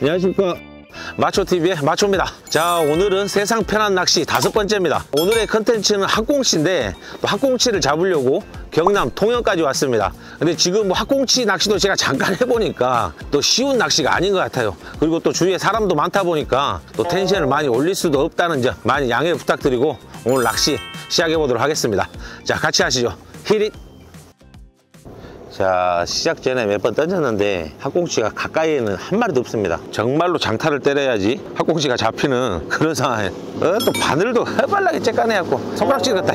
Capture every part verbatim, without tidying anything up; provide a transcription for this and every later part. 안녕하십니까. 마초티비의 마초입니다. 자, 오늘은 세상 편한 낚시 다섯 번째입니다. 오늘의 컨텐츠는 학꽁치인데, 학꽁치를 잡으려고 경남 통영까지 왔습니다. 근데 지금 뭐 학꽁치 낚시도 제가 잠깐 해보니까 또 쉬운 낚시가 아닌 것 같아요. 그리고 또 주위에 사람도 많다 보니까 또 텐션을 많이 올릴 수도 없다는 점 많이 양해 부탁드리고 오늘 낚시 시작해 보도록 하겠습니다. 자, 같이 하시죠. 히릿! 자, 시작 전에 몇 번 던졌는데 학꽁치가 가까이에는 한 마리도 없습니다. 정말로 장타를 때려야지 학꽁치가 잡히는 그런 상황에 어, 또 바늘도 해발라게 째까내갖고 손가락질 같다.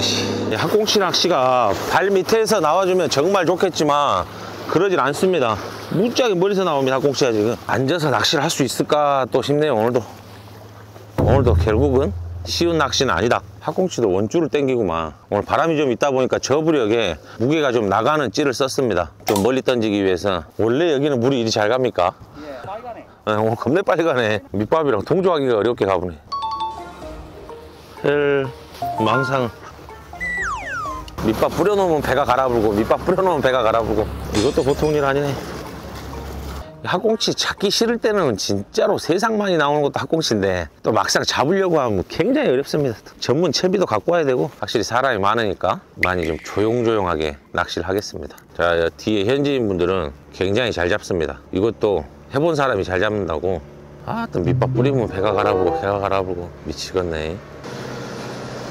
학꽁치 낚시가 발 밑에서 나와주면 정말 좋겠지만 그러질 않습니다. 무지하게 머리서 나옵니다. 학꽁치가 지금 앉아서 낚시를 할 수 있을까 또 싶네요. 오늘도 오늘도 결국은 쉬운 낚시는 아니다. 학꽁치도 원줄을 땡기구만. 오늘 바람이 좀 있다 보니까 저부력에 무게가 좀 나가는 찌를 썼습니다. 좀 멀리 던지기 위해서. 원래 여기는 물이 이리 잘 갑니까? 예, 빨리 가네. 네, 오늘 겁내 빨리 가네. 밑밥이랑 동조하기가 어렵게 가보네. 헬, 망상. 밑밥 뿌려놓으면 배가 갈아불고, 밑밥 뿌려놓으면 배가 갈아불고. 이것도 보통 일 아니네. 학꽁치 찾기 싫을 때는 진짜로 세상 많이 나오는 것도 학꽁치인데 또 막상 잡으려고 하면 굉장히 어렵습니다. 전문 채비도 갖고 와야 되고 확실히 사람이 많으니까 많이 좀 조용조용하게 낚시를 하겠습니다. 자, 뒤에 현지인분들은 굉장히 잘 잡습니다. 이것도 해본 사람이 잘 잡는다고. 아, 또 밑밥 뿌리면 배가 갈아불고 배가 갈아불고 미치겠네.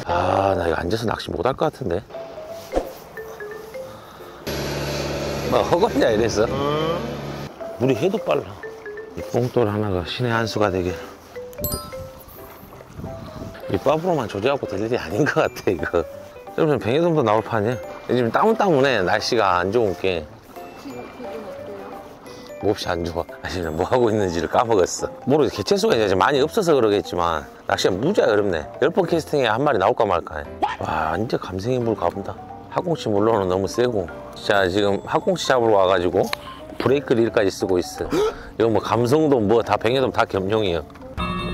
아, 나 이거 앉아서 낚시 못할 것 같은데. 막 허겄냐 이랬어? 물이 해도 빨라. 이 뽕돌 하나가 신의 한 수가 되게. 이 밥으로만 조져갖고 될 일이 아닌 것 같아, 이거. 좀 좀 뱅이돔도 나올 판이야. 요즘 따문따문해, 날씨가 안 좋은 게. 지금 기분 어때요? 몹시 안 좋아. 아니, 뭐 하고 있는지를 까먹었어. 모르겠어. 개체수가 이제 많이 없어서 그러겠지만, 낚시가 무지하게 어렵네. 열 번 캐스팅에 한 마리 나올까 말까. 와, 완전 감생이 물 가본다. 학꽁치 물론은 너무 세고. 자, 지금 학꽁치 잡으러 와가지고. 브레이크 릴까지 쓰고 있어. 이거 뭐 감성도 뭐 다 뱅이돔 다 겸용이에요.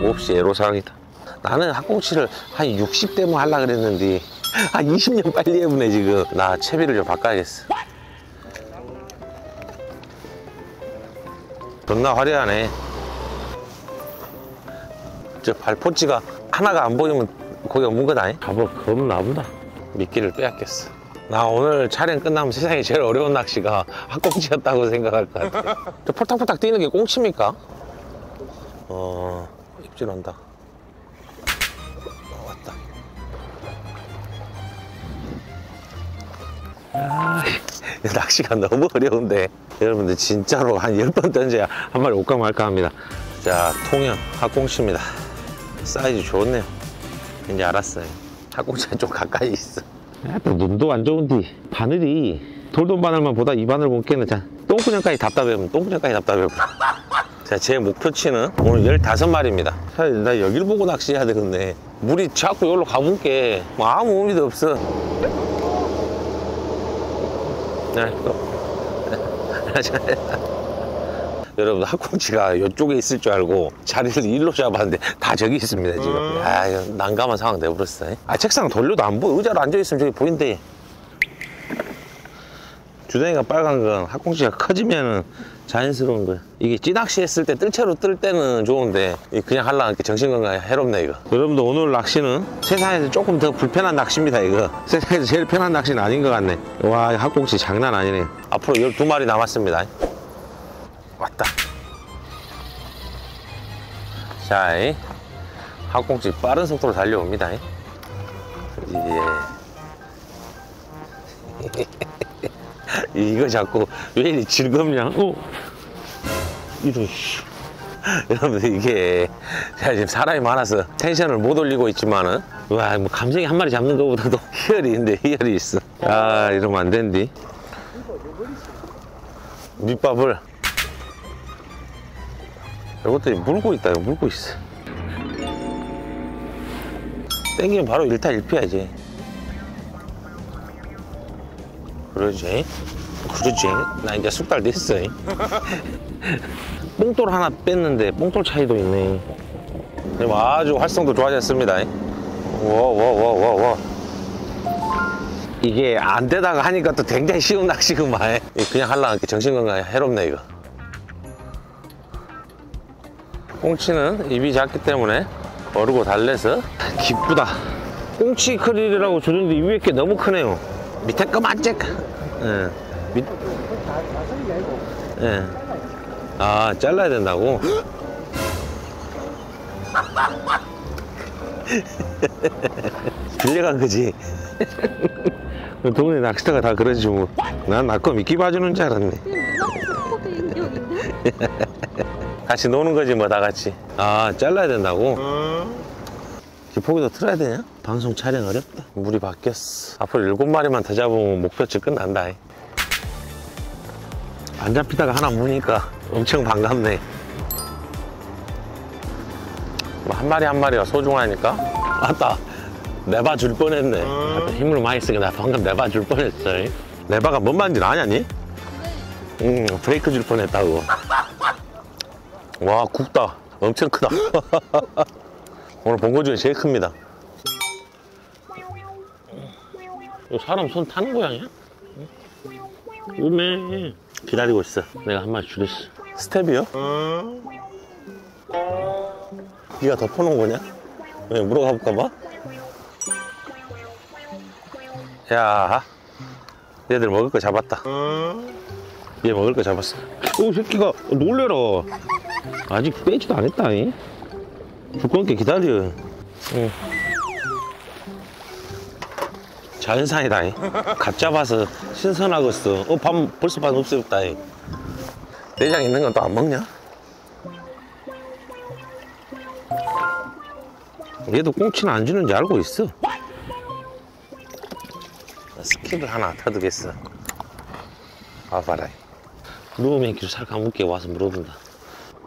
몹시 애로사항이다. 나는 학꽁치를 한 육십 대면 하려고 그랬는데 한 이십 년 빨리 해보네 지금. 나 채비를 좀 바꿔야겠어. 존나 화려하네. 저 발포찌가 하나가 안 보이면 거기 없는 건 아니? 잡아 겁나 보다. 미끼를 빼앗겼어. 나 오늘 촬영 끝나면 세상에 제일 어려운 낚시가 학꽁치였다고 생각할 것 같아. 저 폴딱폴딱 뛰는 게 꽁치입니까? 어... 입질 온다. 어, 왔다. 아, 낚시가 너무 어려운데 여러분들 진짜로 한 열 번 던져야 한 마리 올까 말까 합니다. 자, 통영 학꽁치입니다. 사이즈 좋네요. 이제 알았어요. 학꽁치가 좀 가까이 있어. 또 눈도 안 좋은데 바늘이 돌돔 바늘만 보다 이 바늘 못 깨는. 자, 똥구녕까지 답답해보면 똥구녕까지 답답해보면. 자, 제 목표치는 오늘 열다섯 마리입니다. 사실 나 여길 보고 낚시해야 되겠네. 물이 자꾸 여기로 가본 게 뭐 아무 의미도 없어. 네, 여러분 학꽁치가 이쪽에 있을 줄 알고 자리를 일로 잡았는데 다 저기 있습니다 지금. 음. 아, 이거 난감한 상황 내버렸어. 아, 책상 돌려도 안 보여. 의자로 앉아있으면 저기 보인대. 주둥이가 빨간 건 학꽁치가 커지면 자연스러운 거야. 이게 찌낚시 했을 때 뜰채로 뜰 때는 좋은데 그냥 하려니까 정신건강에 해롭네 이거. 여러분들 오늘 낚시는 세상에서 조금 더 불편한 낚시입니다 이거. 세상에서 제일 편한 낚시는 아닌 것 같네. 와, 학꽁치 장난 아니네. 앞으로 열두 마리 남았습니다. 왔다. 자, 학꽁치 빠른 속도로 달려옵니다. 예. 이거 자꾸 왜 이리 즐겁냐? 오. 이런. 여러분들 이게 제가 지금 사람이 많아서 텐션을 못 올리고 있지만은 와, 뭐 감성이 한 마리 잡는 것보다도 희열이 있는데 희열이 있어. 아, 이러면 안 된디. 밑밥을. 이것들이 물고 있다. 이거 물고 있어. 땡기면 바로 일타 일피야지. 그러지 그러지. 나 이제 숙달 됐어. 뽕돌 하나 뺐는데 뽕돌 차이도 있네. 아주 활성도 좋아졌습니다. 와와와와와. 이게 안 되다가 하니까 또 굉장히 쉬운 낚시구만. 그냥 하려니까 정신건강에 해롭네 이거. 꽁치는 입이 작기 때문에 어르고 달래서 기쁘다. 꽁치 크릴이라고 주는데 이 위에 게 너무 크네요. 밑에 거 맞지? 예. 밑... 예. 아, 잘라야 된다고? 빌려간 거지. 동네 낚시터가 다 그러지 뭐. 난 낚시 미끼 봐주는 줄 알았네. 같이 노는 거지 뭐, 다 같이. 아, 잘라야 된다고? 기포기도 틀어야 되냐? 방송 촬영 어렵다. 물이 바뀌었어. 앞으로 일곱 마리만 더 잡으면 목표치 끝난다. 안 잡히다가 하나 무니까 엄청 반갑네. 한 마리 한 마리가 소중하니까. 맞다, 내바 줄 뻔했네. 음. 힘을 많이 쓰니까 나 방금 내바 줄 뻔했어. 내바가 뭔 말인지 아냐 니? 응, 브레이크 줄 뻔했다고. 와, 굵다. 엄청 크다. 오늘 본 거 중에 제일 큽니다. 이거 사람 손 타는 모양이야? 음에 기다리고 있어. 내가 한 마리 줄였어. 스텝이요? 음. 네가 덮어놓은 거냐? 왜 물어가볼까봐? 야, 얘들 먹을 거 잡았다. 얘 먹을 거 잡았어. 오, 새끼가 놀래라. 아직 빼지도 않았다. 불꺼놓게 기다려. 응. 자연산이다. 갓 잡아서 신선하겠어. 어, 밥 벌써 밥 없어졌다. 내장 있는 건 또 안 먹냐? 얘도 꽁치는 안 주는지 알고 있어. 스킬을 하나 터득했어. 와봐라. 물어보면 귀를 살 감을게. 와서 물어본다.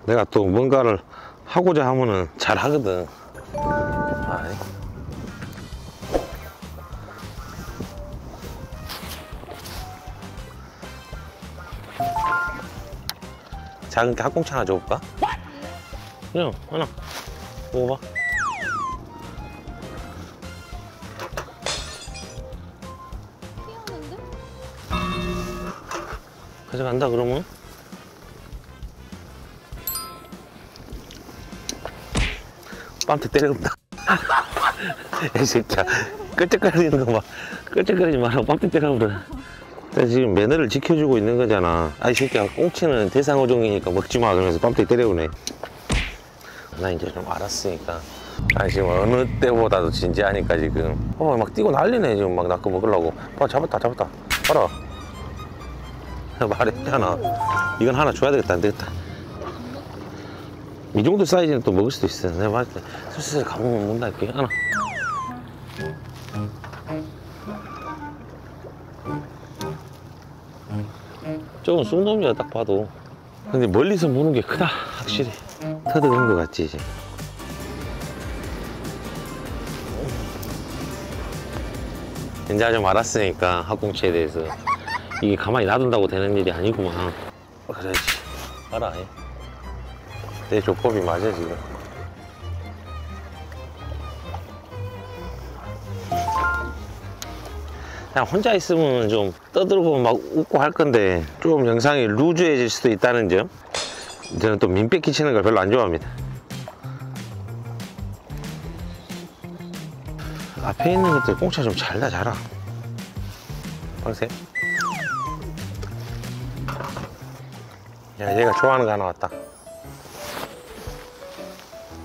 내가 또 뭔가를 하고자 하면은 잘 하거든. 아이. 작은 게 학꽁치 하나 줘볼까? 그냥 하나 먹어봐. 가져간다 그러면? 빰뜩 때려본다. 이 새끼야, 끄적거리는 거 봐. 끄적거리지 마라. 빰뜩 때려버려. 지금 매너를 지켜주고 있는 거잖아. 아, 이 새끼야, 꽁치는 대상어종이니까 먹지 마 그러면서 빰뜩 때려보네. 나 이제 좀 알았으니까. 아, 지금 어느 때보다도 진지하니까 지금. 어, 막 뛰고 난리네 지금. 막 낚아 먹으려고. 봐, 잡았다 잡았다. 봐라. 말했잖아. 이건 하나 줘야 되겠다. 안 되겠다. 이 정도 사이즈는 또 먹을 수도 있어. 내가 말할 때 슬슬 가보면 먹는다 할게. 하나. 저건 쑥놈이야 딱 봐도. 근데 멀리서 보는 게 크다. 확실히. 터득한 것 같지 이제. 이제 좀 알았으니까 학꽁치에 대해서. 이게 가만히 놔둔다고 되는 일이 아니구만. 그래야지. 알아. 내 조법이 맞아 지금. 그냥 혼자 있으면 좀 떠들고 막 웃고 할 건데 좀 영상이 루즈해질 수도 있다는 점. 저는 또 민폐 끼치는 걸 별로 안 좋아합니다. 앞에 있는 것들 꽁치가 좀 잘라 자라. 방세. 야, 얘가 좋아하는 거 하나 왔다.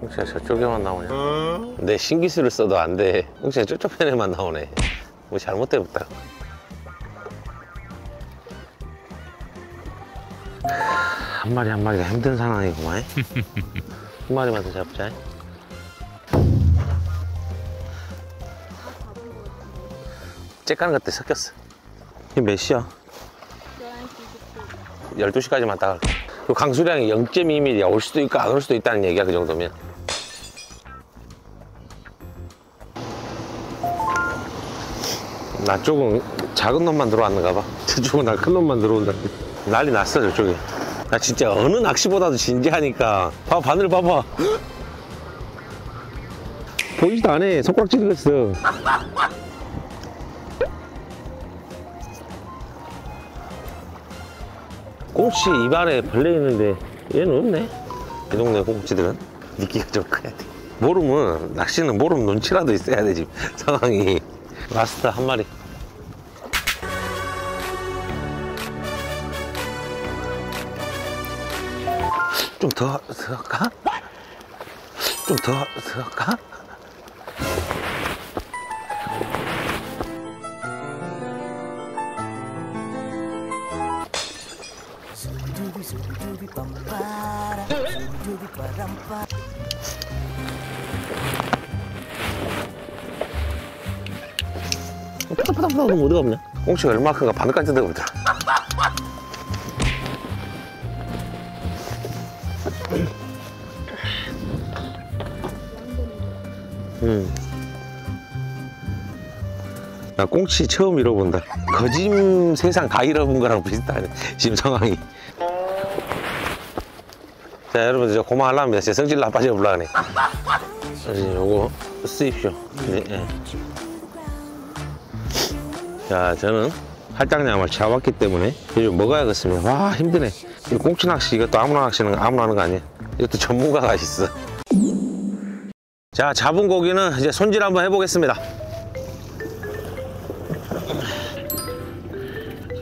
꽁치가 저쪽에만 나오냐? 음. 내 신기술을 써도 안 돼. 꽁치가 저쪽 편에만 나오네. 뭐 잘못됐다. 한 마리 한 마리가 힘든 상황이구만. 한 마리만 더 잡자. 째까는 것들 섞였어. 이게 몇 시야? 열두 시까지만 따갈게. 그 강수량이 영 점 이 밀리미터야. 올 수도 있고 안 올 수도 있다는 얘기야. 그 정도면. 나 쪽은 작은 놈만 들어왔는가 봐. 저쪽은 나 큰 놈만 들어온다. 난리 났어 저쪽에. 나 진짜 어느 낚시보다도 진지하니까. 봐봐, 바늘 봐봐. 보이지도 않아. 손가락질 했어. 꽁치 입안에 벌레 있는데 얘는 없네. 이 동네 꽁치들은 미끼가 좀 커야 돼. 모르면 낚시는 모름 눈치라도 있어야 되지. 상황이. 마스터 한 마리. 좀 더 들어갈까? 좀 더 들어갈까? 파닥파닥파닥 하면 어디가 없냐? 꽁치가 얼마큼가 바늘까지 들어가더라. 음. 나 꽁치 처음 잃어본다. 거짐 세상 다 잃어본 거랑 비슷하네 지금 상황이. 자, 여러분들, 저 고마하려 합니다. 진짜 성질 나빠져 올라가네. 요거 쓰십시오. 네, 네. 자, 저는 할당량을 잡았기 때문에 요즘 먹어야겠습니다. 와, 힘드네. 이 꽁치 낚시, 이것도 아무나 낚시는 아무나 하는 거 아니야. 이것도 전문가가 있어. 자, 잡은 고기는 이제 손질 한번 해보겠습니다.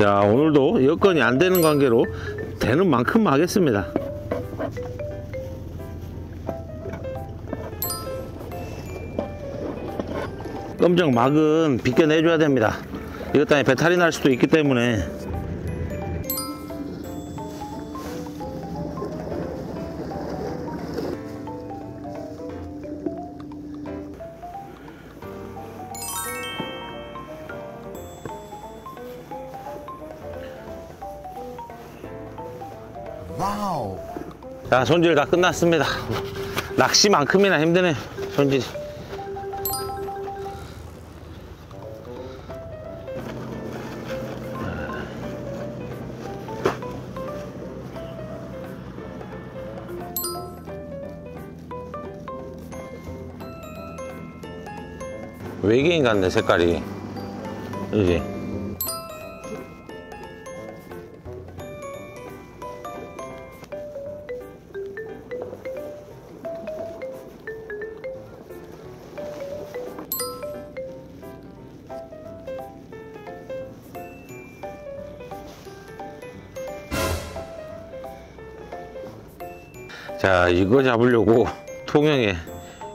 자, 오늘도 여건이 안 되는 관계로 되는 만큼 하겠습니다. 검정 막은 비껴내줘야 됩니다. 이것 때문에 배탈이 날 수도 있기 때문에. 와우. 자, 손질 다 끝났습니다. 낚시만큼이나 힘드네 손질이. 외계인 같네 색깔이. 그지? 자, 이거 잡으려고 통영에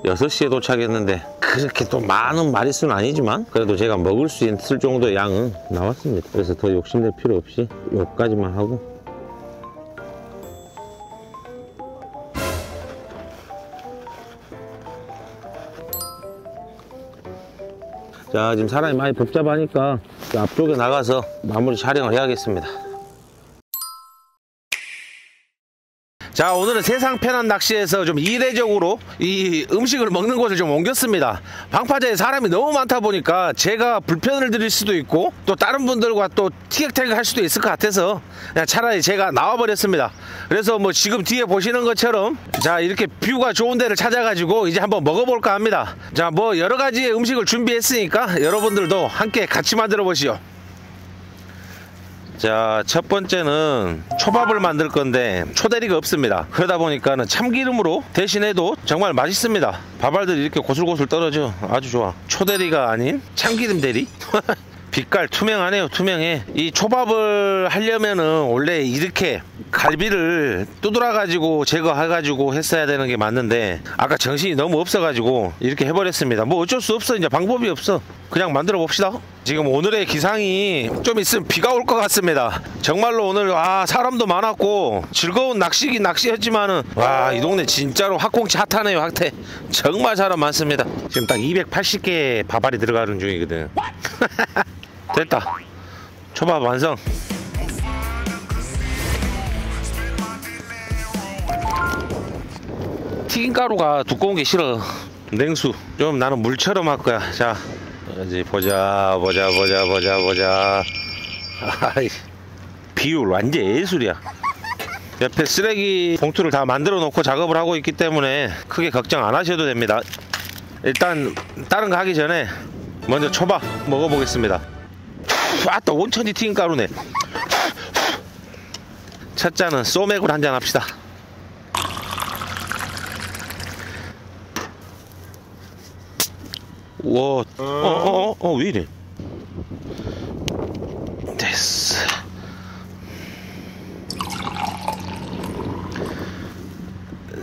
여섯 시에 도착했는데 그렇게 또 많은 마리수는 아니지만 그래도 제가 먹을 수 있을 정도의 양은 나왔습니다. 그래서 더 욕심낼 필요 없이 요까지만 하고. 자, 지금 사람이 많이 복잡하니까 앞쪽에 나가서 마무리 촬영을 해야겠습니다. 자, 오늘은 세상 편한 낚시에서 좀 이례적으로 이 음식을 먹는 곳을 좀 옮겼습니다. 방파제에 사람이 너무 많다 보니까 제가 불편을 드릴 수도 있고 또 다른 분들과 또 티격태격 할 수도 있을 것 같아서 그냥 차라리 제가 나와버렸습니다. 그래서 뭐 지금 뒤에 보시는 것처럼 자, 이렇게 뷰가 좋은 데를 찾아가지고 이제 한번 먹어볼까 합니다. 자, 뭐 여러 가지의 음식을 준비했으니까 여러분들도 함께 같이 만들어 보시죠. 자, 첫 번째는 초밥을 만들 건데 초대리가 없습니다. 그러다 보니까는 참기름으로 대신해도 정말 맛있습니다. 밥알들이 이렇게 고슬고슬 떨어져. 아주 좋아. 초대리가 아닌 참기름 대리? 빛깔 투명하네요. 투명해. 이 초밥을 하려면은 원래 이렇게 갈비를 두드려 가지고 제거해 가지고 했어야 되는 게 맞는데 아까 정신이 너무 없어 가지고 이렇게 해버렸습니다. 뭐 어쩔 수 없어. 이제 방법이 없어. 그냥 만들어 봅시다. 지금 오늘의 기상이 좀 있으면 비가 올 것 같습니다. 정말로 오늘 아, 사람도 많았고 즐거운 낚시긴 낚시였지만은 와, 이 동네 진짜로 학꽁치 핫하네요. 핫해. 정말 사람 많습니다. 지금 딱 이백팔십 개의 밥알이 들어가는 중이거든. 됐다. 초밥 완성. 튀김가루가 두꺼운 게 싫어. 냉수. 좀 나는 물처럼 할 거야. 자, 어디 보자 보자 보자 보자 보자. 아이 비율 완전 예술이야. 옆에 쓰레기 봉투를 다 만들어 놓고 작업을 하고 있기 때문에 크게 걱정 안 하셔도 됩니다. 일단 다른 거 하기 전에 먼저 초밥 먹어보겠습니다. 아따 온천지 튀긴 가루네. 첫 잔은 소맥으로 한잔 합시다. 와, 어, 어, 어, 어, 왜 이래? 됐어.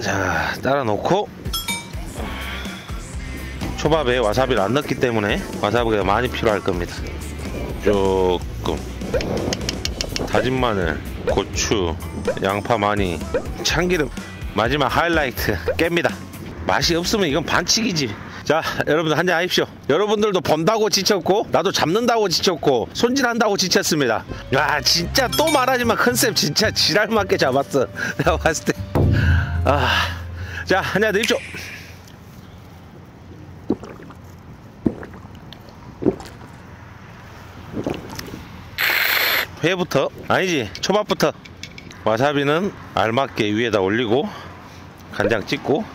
자, 따라 놓고. 초밥에 와사비를 안 넣었기 때문에 와사비가 많이 필요할 겁니다. 조금 다진 마늘, 고추, 양파 많이, 참기름. 마지막 하이라이트 깹니다. 맛이 없으면 이건 반칙이지. 자, 여러분들 한잔 하십시오. 여러분들도 번다고 지쳤고 나도 잡는다고 지쳤고 손질한다고 지쳤습니다. 야, 진짜 또 말하지만 컨셉 진짜 지랄 맞게 잡았어. 내가 봤을 때. 아, 자, 한잔 드십시오. 회부터, 아니지, 초밥부터. 와사비는 알맞게 위에다 올리고 간장 찍고.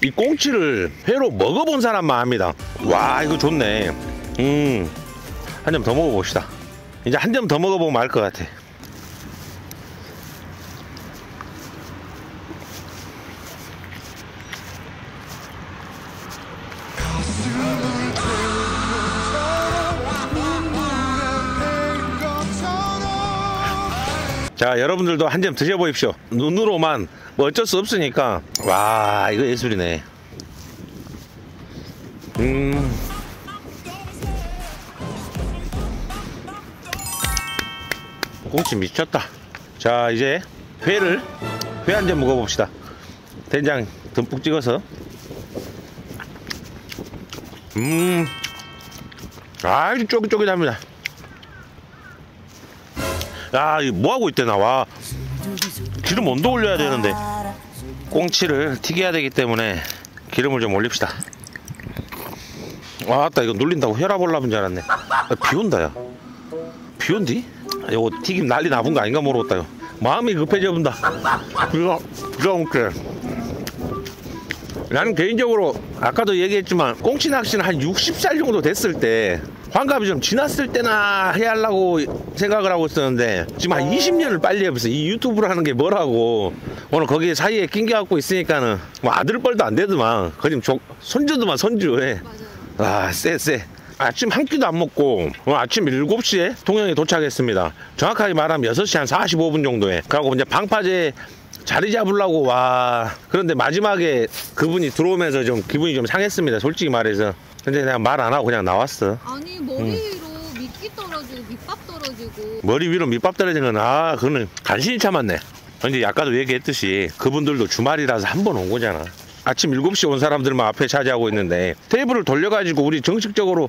이 꽁치를 회로 먹어본 사람만 압니다. 와, 이거 좋네. 음, 한 점 더 먹어봅시다. 이제 한 점 더 먹어보면 알 것 같아. 자, 여러분들도 한 점 드셔보십시오. 눈으로만 뭐 어쩔 수 없으니까. 와, 이거 예술이네. 음, 꽁치 미쳤다. 자, 이제 회를 회 한 점 먹어봅시다. 된장 듬뿍 찍어서. 음, 아주 쫄깃쫄깃합니다. 야, 이거 뭐하고 있대, 나. 와, 기름 온도 올려야 되는데. 꽁치를 튀겨야 되기 때문에 기름을 좀 올립시다. 아, 아따, 이거 눌린다고 혈압 올라본 줄 알았네. 아, 비 온다, 야. 비 온디? 이거 튀김 난리 나본 거 아닌가 모르겠다, 이거. 마음이 급해져 본다. 이거, 이거 웃게. 나는 개인적으로 아까도 얘기했지만 꽁치 낚시는 한 육십 살 정도 됐을 때, 환갑이 좀 지났을 때나 해야 하려고 생각을 하고 있었는데 지금 한 이십 년을 빨리 해봤어요. 이 유튜브를 하는 게 뭐라고. 오늘 거기 사이에 낑겨갖고 있으니까는 뭐 아들뻘도 안 되더만. 거짓 손주도만 손주해. 아, 쎄쎄. 아침 한 끼도 안 먹고 오늘 아침 일곱 시에 통영에 도착했습니다. 정확하게 말하면 여섯 시 한 사십오 분 정도에. 그리고 이제 방파제 자리 잡으려고. 와, 그런데 마지막에 그분이 들어오면서 좀 기분이 좀 상했습니다, 솔직히 말해서. 근데 내가 말 안 하고 그냥 나왔어. 아니, 머리 위로 응. 미끼 떨어지고 밑밥 떨어지고. 머리 위로 밑밥 떨어지는 건, 아, 그거는 간신히 참았네. 근데 아까도 얘기했듯이 그분들도 주말이라서 한 번 온 거잖아. 아침 일곱 시 온 사람들만 앞에 차지하고 있는데 테이블을 돌려가지고 우리 정식적으로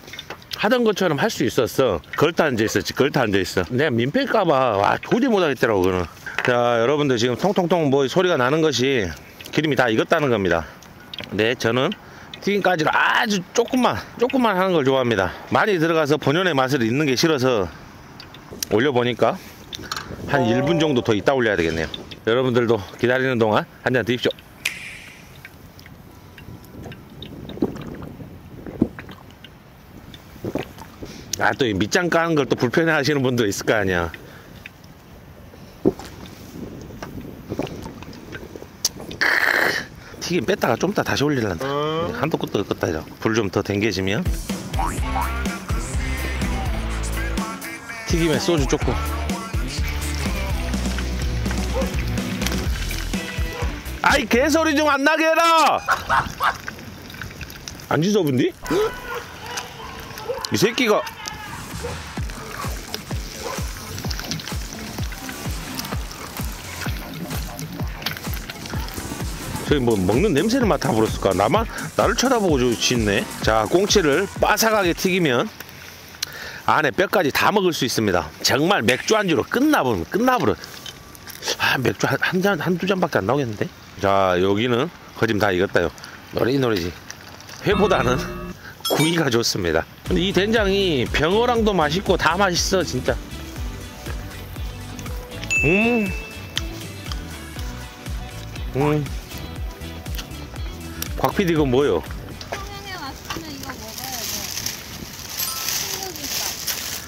하던 것처럼 할 수 있었어. 걸터 앉아있었지, 걸터 앉아있어. 내가 민폐일까봐, 와, 도저히 못하겠더라고, 그거는. 자, 여러분들 지금 통통통 뭐 소리가 나는 것이 기름이 다 익었다는 겁니다. 네, 저는 튀김까지로 아주 조금만 조금만 하는 걸 좋아합니다. 많이 들어가서 본연의 맛을 잊는 게 싫어서. 올려보니까 한 일 분 정도 더 이따 올려야 되겠네요. 여러분들도 기다리는 동안 한 잔 드십시오. 아, 또 이 밑장 까는 걸 또 불편해 하시는 분도 있을 거 아니야. 튀김 뺐다가 좀 이따 다시 올리란다. 한도 끝도 없겠다, 이거. 불 좀 더 댕겨지면. 튀김에 소주 조금. 아이, 개소리 좀 안 나게 해라! 안 지저분디? 이 새끼가. 저기 뭐 먹는 냄새를 맡아버렸을까? 나만 나를 쳐다보고 짖네. 자, 꽁치를 바삭하게 튀기면 안에 뼈까지 다 먹을 수 있습니다. 정말 맥주 안주로 끝나버려. 끝나버려. 아, 아, 맥주 한, 한 잔, 한두 잔밖에 안 나오겠는데? 자, 여기는 거짐 다 익었다요. 노릇노릇이. 회보다는 구이가 좋습니다. 근데 이 된장이 병어랑도 맛있고 다 맛있어, 진짜. 음. 음. 곽피디 이건 뭐요? 통영에 왔으면 이거 먹어야죠.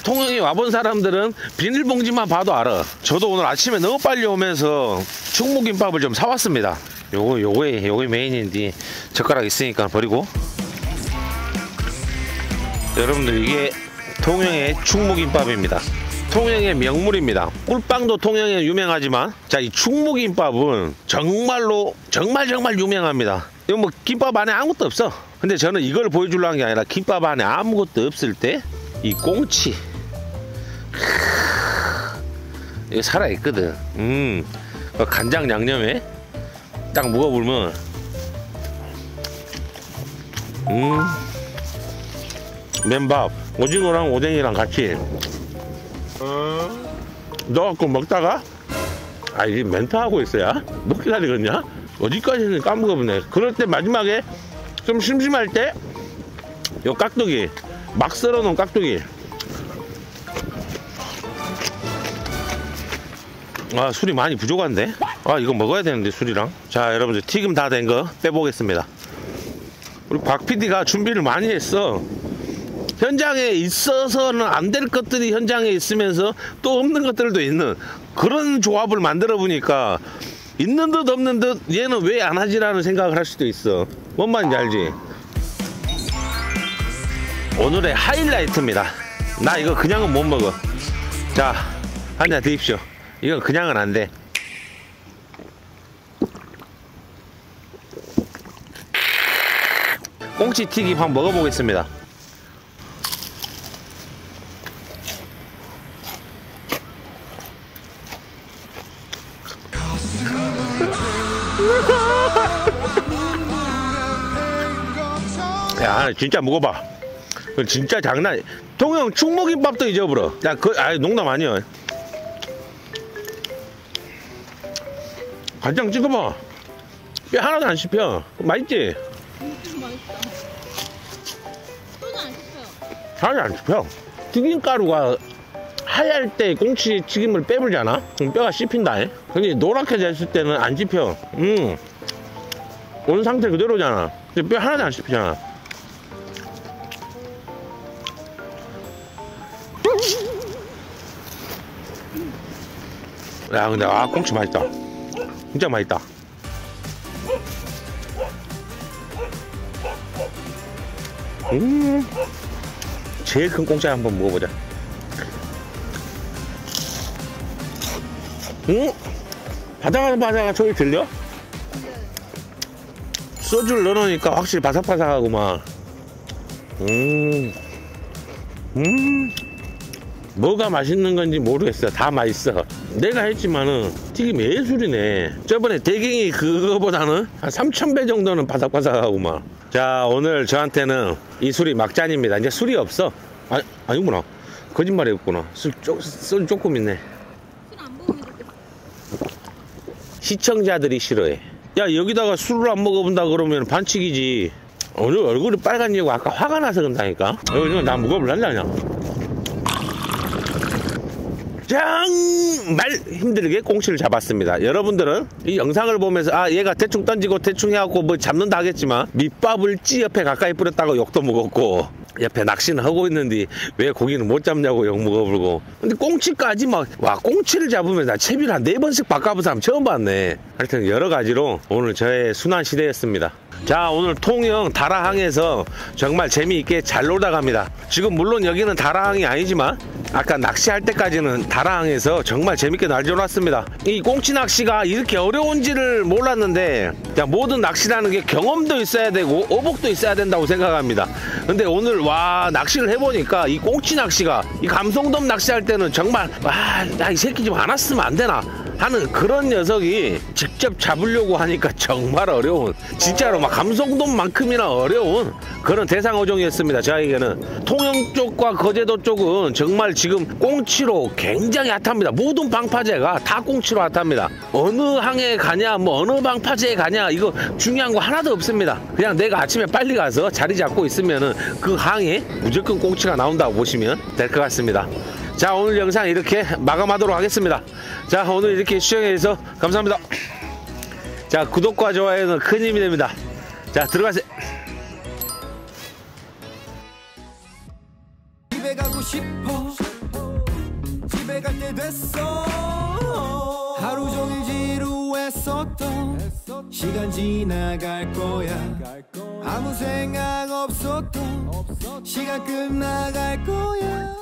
통영에 와본 사람들은 비닐봉지만 봐도 알아. 저도 오늘 아침에 너무 빨리 오면서 충무김밥을 좀 사왔습니다. 요거 요거에 요거 메인인데 젓가락 있으니까 버리고. 여러분들 이게 통영의 충무김밥입니다. 통영의 명물입니다. 꿀빵도 통영에 유명하지만, 자, 이 충무김밥은 정말로 정말 정말 유명합니다. 이거 뭐 김밥 안에 아무것도 없어. 근데 저는 이걸 보여주려 한 게 아니라 김밥 안에 아무것도 없을 때 이 꽁치, 이거 살아있거든. 음, 간장 양념에 딱 먹어보면, 음, 맨밥 오징어랑 오뎅이랑 같이 넣어갖고 먹다가, 아, 이게 멘트하고 있어야 먹기 다리겠냐? 어디까지는 까먹어보네. 그럴 때 마지막에 좀 심심할 때 요 깍두기, 막 썰어놓은 깍두기. 아, 술이 많이 부족한데? 아, 이거 먹어야 되는데, 술이랑. 자, 여러분들 튀김 다 된 거 빼보겠습니다. 우리 박 피디가 준비를 많이 했어. 현장에 있어서는 안 될 것들이 현장에 있으면서 또 없는 것들도 있는 그런 조합을 만들어 보니까 있는 듯 없는 듯 얘는 왜 안 하지라는 생각을 할 수도 있어. 뭔 말인지 알지? 오늘의 하이라이트입니다. 나 이거 그냥은 못 먹어. 자, 한 잔 드십시오. 이건 그냥은 안 돼. 꽁치 튀김 한번 먹어보겠습니다. 야, 진짜 먹어봐. 진짜 장난. 통영 충무김밥도 잊어버려. 야, 그, 아, 농담 아니야. 간장 찍어봐. 뼈 하나도 안 씹혀. 맛있지? 엄청 맛있다. 뼈도 안 씹혀. 하나도 안 씹혀. 튀김가루가 하얄 때 꽁치 튀김을 빼불잖아? 그럼 뼈가 씹힌다. 근데 노랗게 됐을 때는 안 씹혀. 음. 온 상태 그대로잖아. 근데 뼈 하나도 안 씹히잖아. 야, 근데 아, 꽁치 맛있다. 진짜 맛있다. 음, 제일 큰 꽁치 한번 먹어보자. 음, 바삭바삭한 소리 들려? 소주를 넣어놓으니까 확실히 바삭바삭하구만. 음, 음. 뭐가 맛있는 건지 모르겠어. 다 맛있어. 내가 했지만은 튀김 예술이네. 저번에 대갱이 그거보다는 한 삼천 배 정도는 바삭바삭하구만. 자, 오늘 저한테는 이 술이 막잔입니다. 이제 술이 없어. 아, 아니구나. 거짓말이 없구나. 술, 쪼, 술 조금 있네. 술 안 먹으면 좋겠다. 시청자들이 싫어해. 야, 여기다가 술을 안 먹어본다 그러면 반칙이지. 오늘 얼굴이 빨간지고 아까 화가 나서 그런다니까. 이거 나 먹어볼란다냐. 정말 힘들게 꽁치를 잡았습니다. 여러분들은 이 영상을 보면서 아, 얘가 대충 던지고 대충 해갖고 뭐 잡는다 하겠지만, 밑밥을 찌 옆에 가까이 뿌렸다고 욕도 먹었고, 옆에 낚시는 하고 있는데 왜 고기는 못 잡냐고 욕 먹어불고. 근데 꽁치까지 막, 와, 꽁치를 잡으면 나 채비를 한 네 번씩 바꿔본 사람 처음 봤네. 하여튼 여러 가지로 오늘 저의 순환 시대였습니다. 자, 오늘 통영 다라항에서 정말 재미있게 잘 놀다 갑니다. 지금 물론 여기는 다라항이 아니지만 아까 낚시할 때까지는 다라항에서 정말 재밌게 날져 놀았습니다. 이 꽁치 낚시가 이렇게 어려운지를 몰랐는데, 자, 모든 낚시라는 게 경험도 있어야 되고 어복도 있어야 된다고 생각합니다. 근데 오늘 와, 낚시를 해보니까 이 꽁치 낚시가, 이 감성돔 낚시할 때는 정말, 아, 야, 이 새끼 좀 안 왔으면 안 되나 하는 그런 녀석이 직접 잡으려고 하니까 정말 어려운, 진짜로 막 감성돔만큼이나 어려운 그런 대상어종이었습니다. 저에게는 통영 쪽과 거제도 쪽은 정말 지금 꽁치로 굉장히 핫합니다. 모든 방파제가 다 꽁치로 핫합니다. 어느 항에 가냐 뭐 어느 방파제에 가냐 이거 중요한 거 하나도 없습니다. 그냥 내가 아침에 빨리 가서 자리 잡고 있으면은 그 항에 무조건 꽁치가 나온다고 보시면 될 것 같습니다. 자, 오늘 영상 이렇게 마감하도록 하겠습니다. 자, 오늘 이렇게 시청해주셔서 감사합니다. 자, 구독과 좋아요는 큰 힘이 됩니다. 자, 들어가세요. 집에 가고 싶어. 집에 갈 때 됐어. 하루 종일 지루했었던 시간 지나갈 거야. 아무 생각 없었던 시간 끝나갈 거야.